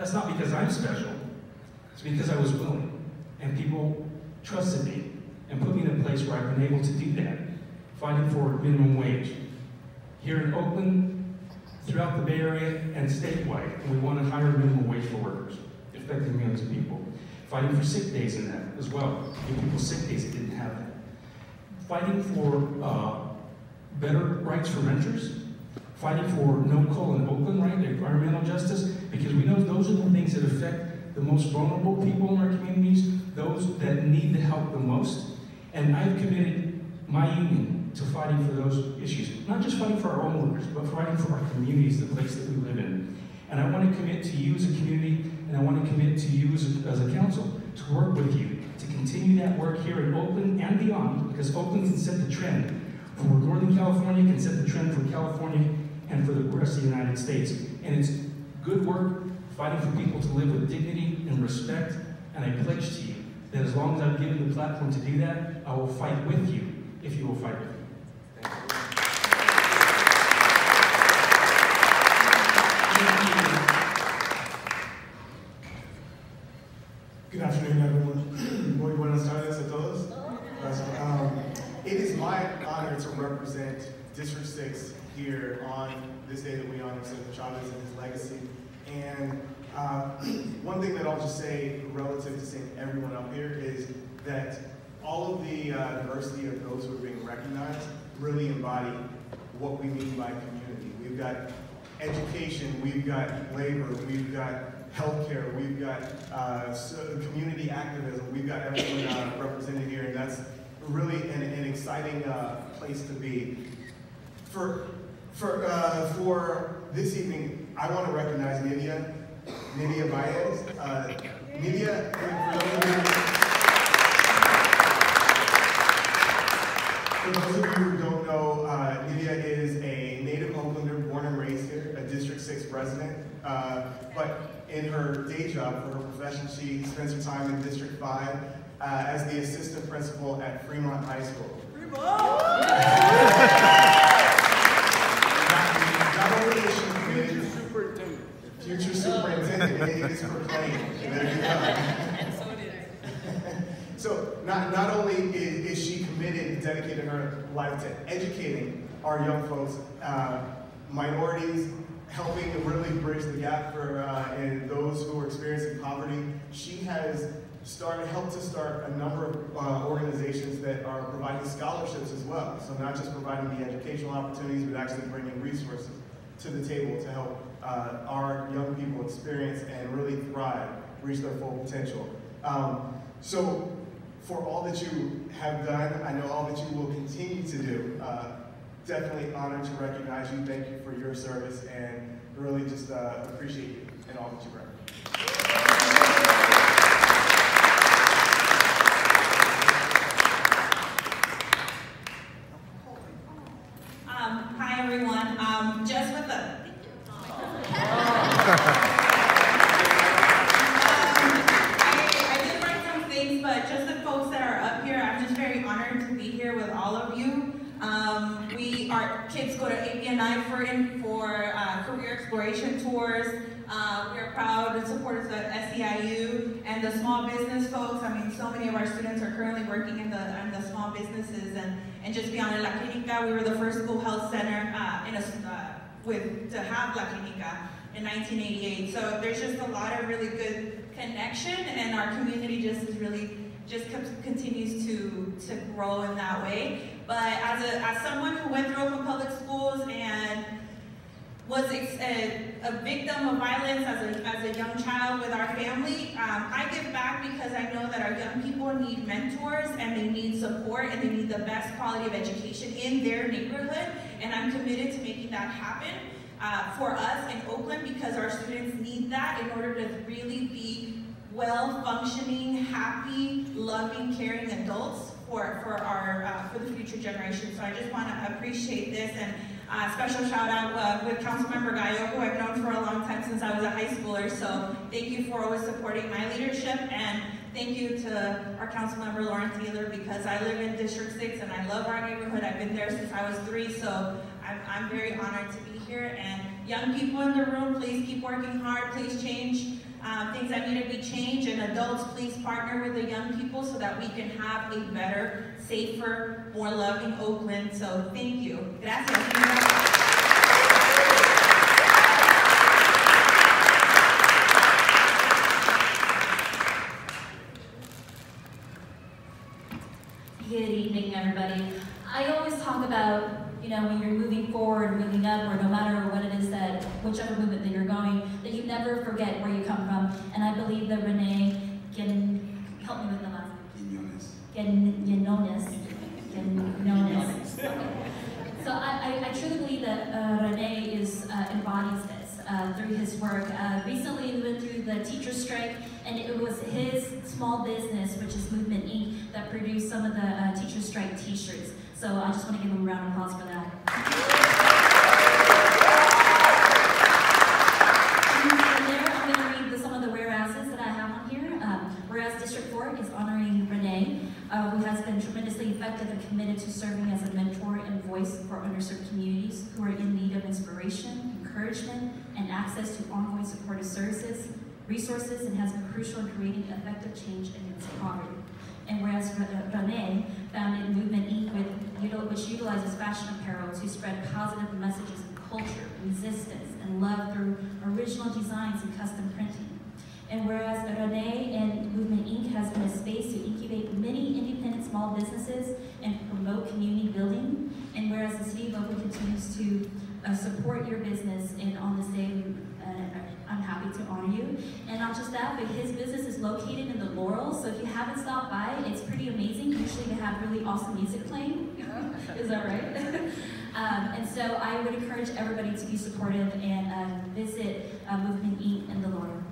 That's not because I'm special. It's because I was willing, and people trusted me and put me in a place where I've been able to do that, fighting for minimum wage. Here in Oakland, throughout the Bay Area, and statewide, we want to hire minimum wage for workers, affecting millions of people. Fighting for sick days in that as well. Give people sick days that didn't have that. Fighting for better rights for renters. Fighting for no coal in Oakland, right? Environmental justice, because we know those are the things that affect the most vulnerable people in our communities, those that need the help the most. And I've committed my union to fighting for those issues. Not just fighting for our own workers, but fighting for our communities, the place that we live in. And I want to commit to you as a community, and I want to commit to you as a council to work with you, to continue that work here in Oakland and beyond, because Oakland can set the trend for Northern California, can set the trend for California, and for the rest of the United States. And it's good work, fighting for people to live with dignity and respect, and I pledge to you that as long as I'm given the platform to do that, I will fight with you if you will fight with me. Thank you. Good afternoon, everyone. Muy buenas tardes a todos. It is my honor to represent District 6 here on this day that we honor Cesar Chavez and his legacy. And one thing that I'll just say relative to seeing everyone up here is that all of the diversity of those who are being recognized really embody what we mean by community. We've got education, we've got labor, we've got healthcare, we've got community activism, we've got everyone represented here, and that's really an exciting place to be. For this evening, I want to recognize Nydia Baez. Nydia, for those of you who don't know, Nydia is a native Oaklander, born and raised here, a District 6 resident. But in her day job, for her profession, she spends her time in District 5 as the assistant principal at Fremont High School. Fremont! Future superintendent, it is proclaimed. There you go. So did I. So not only is she committed and dedicated her life to educating our young folks, minorities, helping to really bridge the gap for and those who are experiencing poverty, she has helped to start a number of organizations that are providing scholarships as well. So not just providing the educational opportunities, but actually bringing resources to the table to help our young people experience and really thrive, reach their full potential. So for all that you have done, I know all that you will continue to do, definitely honored to recognize you. Thank you for your service, and really just appreciate you and all that you bring. Hi everyone, just with the I did write some things, but just the folks that are up here, I'm just very honored to be here with all of you. Our kids go to APNI for career exploration tours. We're proud and supporters of SEIU and the small business folks. I mean, so many of our students are currently working in the small businesses, and just beyond La Clinica, we were the first school health center to have La Clinica in 1988. So there's just a lot of really good connection, and our community just is really continues to grow in that way. But as someone who went through open public schools and was a victim of violence as a young child with our family, I give back because I know that our young people need mentors, and they need support, and they need the best quality of education in their neighborhood, and I'm committed to making that happen for us in Oakland, because our students need that in order to really be well-functioning, happy, loving, caring adults for the future generation. So I just want to appreciate this, and special shout out with Councilmember Gallo, who I've known for a long time since I was a high schooler. So thank you for always supporting my leadership, and thank you to our Councilmember Lauren Taylor, because I live in District 6 and I love our neighborhood. I've been there since I was 3, so I'm very honored to be here. And young people in the room, please keep working hard. Please change things that need to be changed, and adults, please partner with the young people so that we can have a better, safer, more loving Oakland. So thank you. Gracias. Good evening, everybody. I always talk about, you know, when you're moving forward, moving up, or no matter what it is that, whichever movement that you're going, that you never forget where you come from. And I believe that Renee, help me with the last name. Quinones. So I truly believe that Renee embodies this through his work. Recently, we went through the teacher strike, and it was his small business, which is Movement Inc., that produced some of the teacher strike t-shirts. So I just want to give them a round of applause for that. And there, I'm going to read some of the whereases that I have on here. Whereas District 4 is honoring Renee, who has been tremendously effective and committed to serving as a mentor and voice for underserved communities who are in need of inspiration, encouragement, and access to ongoing supportive services, resources, and has been crucial in creating effective change against poverty. And whereas Renee founded Movement Inc., which utilizes fashion apparel to spread positive messages of culture, resistance, and love through original designs and custom printing. And whereas Renee and Movement Inc. has been a space to incubate many independent small businesses and promote community building. And whereas the city of Oakland continues to support your business, and on this day, I'm happy to honor you. And not just that, but his business is located in the Laurel, so if you haven't stopped by, it's pretty amazing. Usually they have really awesome music playing. Is that right? And so I would encourage everybody to be supportive and visit Movement Inc. in the Laurel.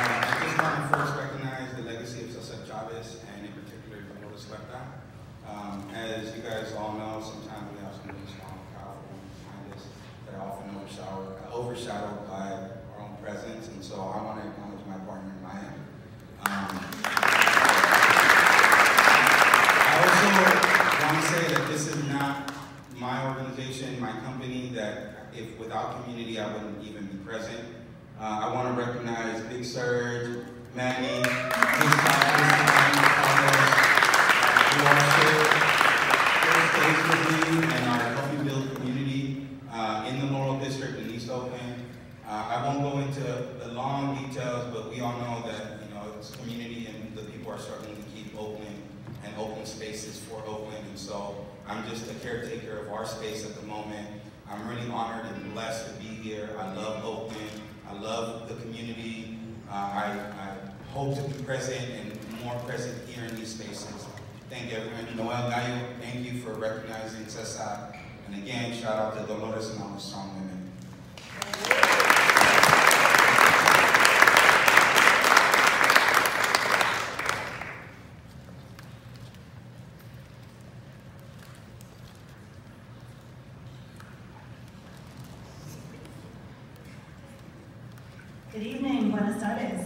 At this time, first recognize the legacy of Cesar Chavez, and in particular, the Lord of as you guys all know, sometimes we have some really strong, powerful behind us that are often overshadowed by our own presence, and so I want to acknowledge my partner in Maya. I also want to say that this is not my organization, my company, that if without community I wouldn't even be present. I want to recognize Big Surge, Manny, who also stays with me and our Helping Build community in the Laurel District in East Oakland. I won't go into the long details, but we all know that it's community and the people are struggling to keep Oakland and open spaces for Oakland, and so I'm just a caretaker of our space at the moment. I'm really honored and blessed to be here. I love Oakland. I love the community. I hope to be present and more present here in these spaces. Thank you, everyone. Noel Gallo, thank you for recognizing Cesar. And again, shout out to Dolores and all the strong women. Good evening, buenas tardes.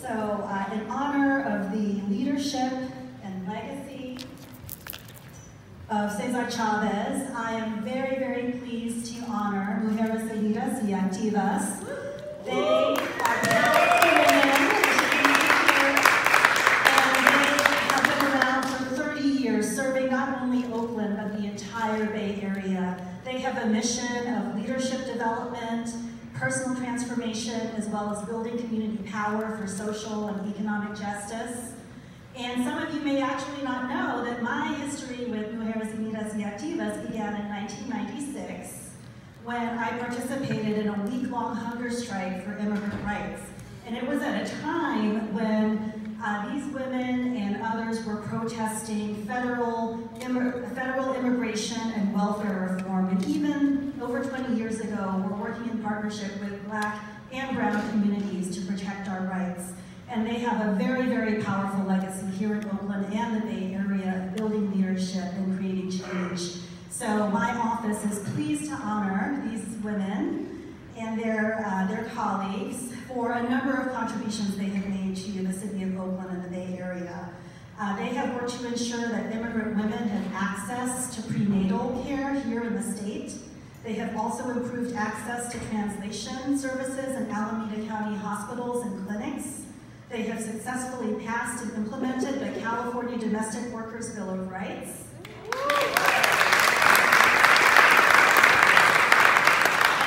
So, in honor of the leadership and legacy of Cesar Chavez, I am very, very pleased to honor Mujeres Unidas y Activas. They are women, and they have been around for 30 years, serving not only Oakland, but the entire Bay Area. They have a mission of leadership development, personal transformation, as well as building community power for social and economic justice. And some of you may actually not know that my history with Mujeres Unidas y Activas began in 1996, when I participated in a week-long hunger strike for immigrant rights. And it was at a time when these women and others were protesting federal immigration and welfare reform, and even over 20 years ago, we're working in partnership with Black and Brown communities to protect our rights. And they have a very, very powerful legacy here in Oakland and the Bay Area of building leadership and creating change. So my office is pleased to honor these women and their colleagues for a number of contributions they have made to the city of Oakland and the Bay Area. They have worked to ensure that immigrant women have access to prenatal care here in the state. They have also improved access to translation services in Alameda County hospitals and clinics. They have successfully passed and implemented the California Domestic Workers' Bill of Rights. And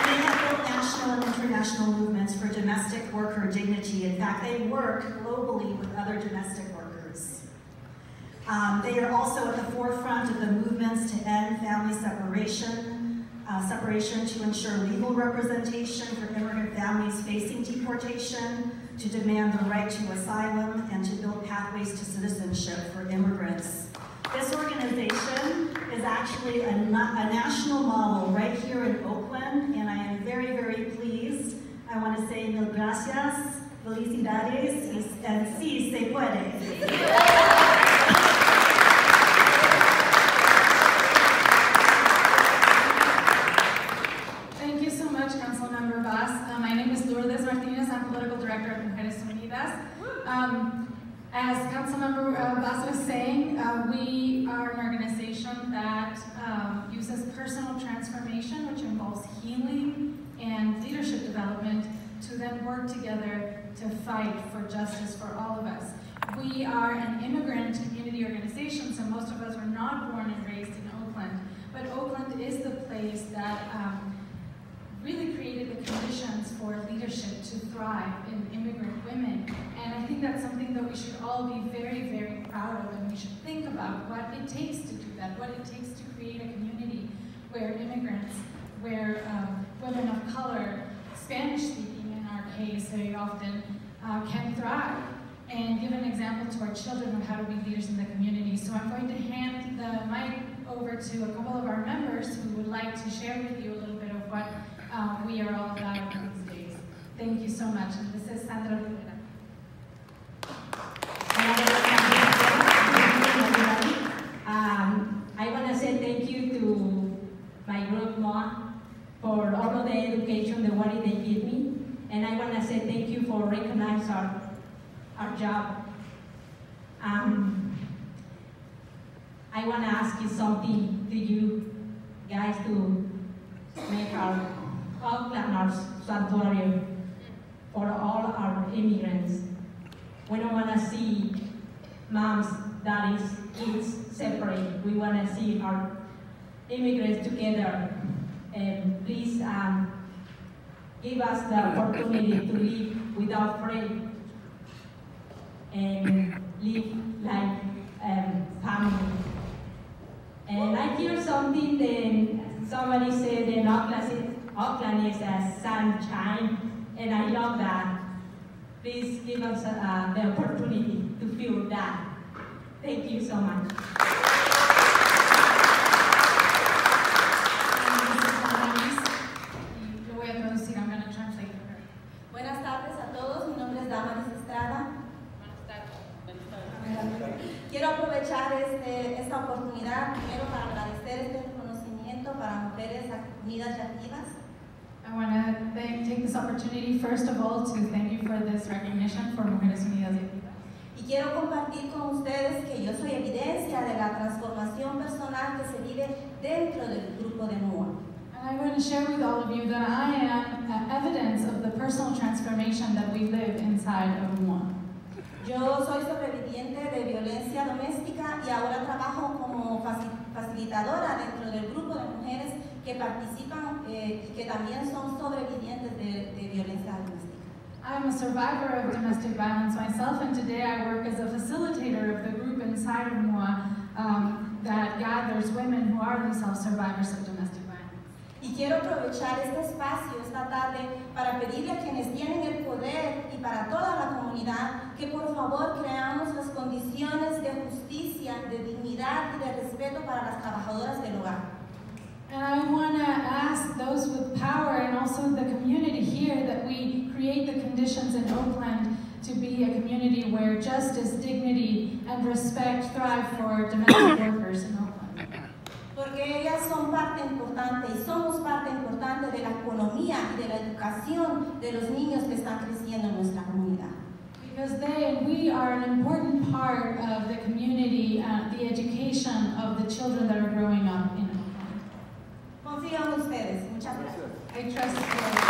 they have built national and international movements for domestic worker dignity. In fact, they work globally with other domestic workers. They are also at the forefront of the movements to end family separation to ensure legal representation for immigrant families facing deportation, to demand the right to asylum, and to build pathways to citizenship for immigrants. This organization is actually a national model right here in Oakland, and I am very, very pleased. I want to say mil gracias, felicidades, and sí se puede. As Councilmember Baez was saying, we are an organization that uses personal transformation, which involves healing and leadership development, to then work together to fight for justice for all of us. We are an immigrant community organization, so most of us were not born and raised in Oakland, but Oakland is the place that really created the conditions for leadership to thrive in immigrant women. And I think that's something that we should all be very, very proud of, and we should think about what it takes to do that, what it takes to create a community where immigrants, where women of color, Spanish-speaking in our case very often, can thrive, and give an example to our children of how to be leaders in the community. So I'm going to hand the mic over to a couple of our members who would like to share with you a little bit of what we are all about these days. Thank you so much. And this is Sandra. I want to say thank you to my grandma for all of the education, the money they give me. And I want to say thank you for recognizing our job. I want to ask you something to you guys to make our Oakland our sanctuary for all our immigrants. We don't want to see moms, daddies, kids separate. We want to see our immigrants together. And please give us the opportunity to live without fear and live like family. And I hear something that somebody said in Oakland is a sunshine, and I love that. Please give us the opportunity to feel that. Thank you so much. Yo voy a traducir, I'm going to translate for her. Buenas tardes a todos, mi nombre es Damaris Estrada. Buenas tardes. Quiero aprovechar esta oportunidad primero para agradecer este reconocimiento para mujeres unidas y activas. I want to take this opportunity, first of all, to thank you for this recognition for Mujeres Unidas y Activas. Y quiero compartir con ustedes que yo soy evidencia de la transformación personal que se vive dentro del grupo de MUA. And I want to share with all of you that I am evidence of the personal transformation that we live inside of MUA. Yo soy sobreviviente de violencia doméstica y ahora trabajo como facilitadora dentro del grupo de mujeres que participan y que también son sobrevivientes de violencia doméstica. I'm a survivor of domestic violence myself, and today I work as a facilitator of the group inside of MUA that gathers women who are themselves survivors of domestic violence. Y quiero aprovechar este espacio esta tarde para pedirle a quienes tienen el poder y para toda la comunidad que por favor creamos las condiciones de justicia, de dignidad y de respeto para las trabajadoras del hogar. And I want to ask those with power and also the community here that we create the conditions in Oakland to be a community where justice, dignity, and respect thrive for domestic workers in Oakland. Porque ellas son parte importante y somos parte importante de la economía y de la educación de los niños que están creciendo en nuestra comunidad. because they and we are an important part of the community, the education of the children that are growing up in Oakland. Confío en ustedes. Muchas gracias. I trust you.